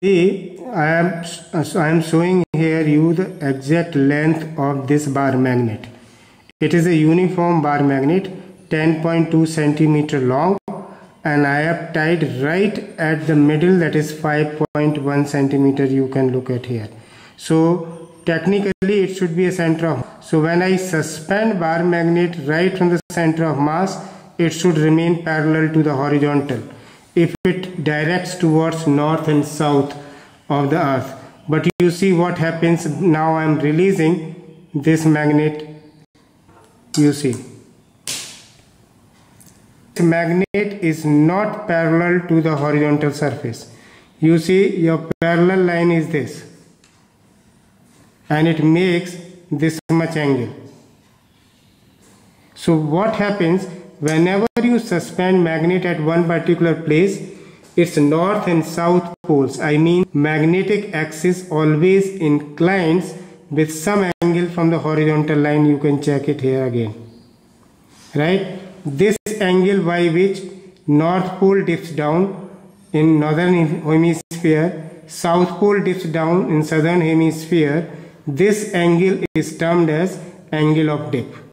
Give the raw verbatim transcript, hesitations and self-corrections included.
See, I am, so I am showing here you the exact length of this bar magnet. It is a uniform bar magnet, ten point two centimeter long, and I have tied right at the middle, that is five point one centimeter. You can look at here. So technically it should be a center of mass. So when I suspend bar magnet right from the center of mass, it should remain parallel to the horizontal. If it directs towards north and south of the earth. But you see what happens now. I am releasing this magnet. You see, this magnet is not parallel to the horizontal surface. You see, your parallel line is this, and it makes this much angle. So what happens? Whenever you suspend magnet at one particular place, its north and south poles, I mean magnetic axis, always inclines with some angle from the horizontal line. You can check it here again, right? This angle by which north pole dips down in northern hemisphere, south pole dips down in southern hemisphere, this angle is termed as angle of dip.